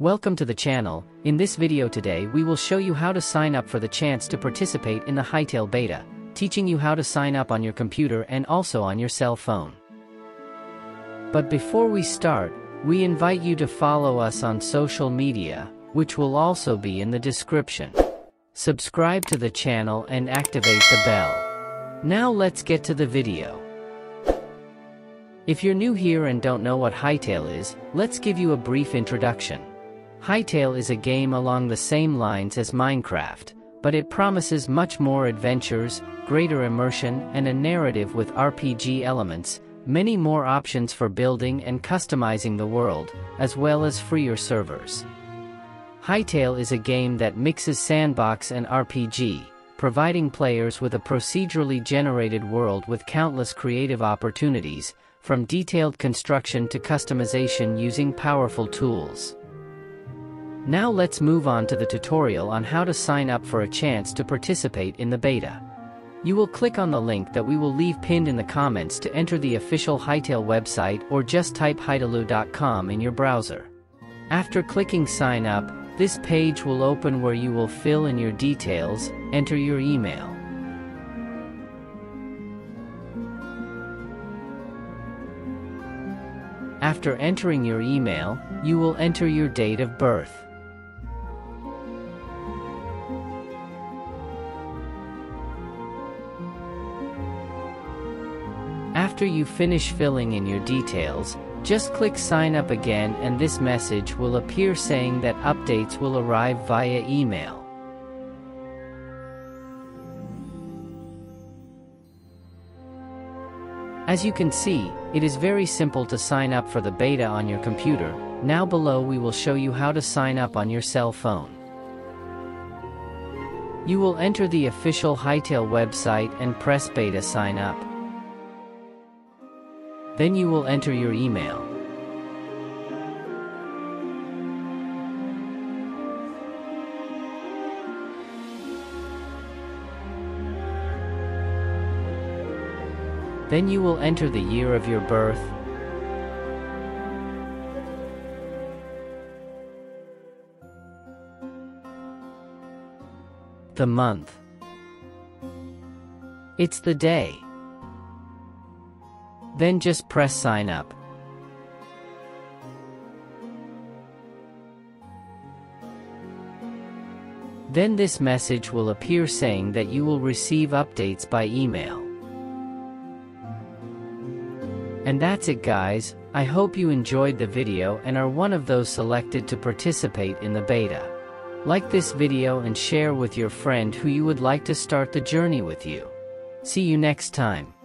Welcome to the channel. In this video today we will show you how to sign up for the chance to participate in the Hytale beta, teaching you how to sign up on your computer and also on your cell phone. But before we start, we invite you to follow us on social media, which will also be in the description. Subscribe to the channel and activate the bell. Now let's get to the video. If you're new here and don't know what Hytale is, let's give you a brief introduction. Hytale is a game along the same lines as Minecraft, but it promises much more adventures, greater immersion, and a narrative with RPG elements, many more options for building and customizing the world, as well as freer servers. Hytale is a game that mixes sandbox and RPG, providing players with a procedurally generated world with countless creative opportunities, from detailed construction to customization using powerful tools. Now let's move on to the tutorial on how to sign up for a chance to participate in the beta. You will click on the link that we will leave pinned in the comments to enter the official Hytale website, or just type hytale.com in your browser. After clicking sign up, this page will open where you will fill in your details, enter your email, after entering your email, you will enter your date of birth. After you finish filling in your details, just click sign up again and this message will appear saying that updates will arrive via email. As you can see, it is very simple to sign up for the beta on your computer. Now below we will show you how to sign up on your cell phone. You will enter the official Hytale website and press beta sign up. Then you will enter your email. Then you will enter the year of your birth, the month, it's the day. Then just press sign up. Then this message will appear saying that you will receive updates by email. And that's it guys, I hope you enjoyed the video and are one of those selected to participate in the beta. Like this video and share with your friend who you would like to start the journey with you. See you next time.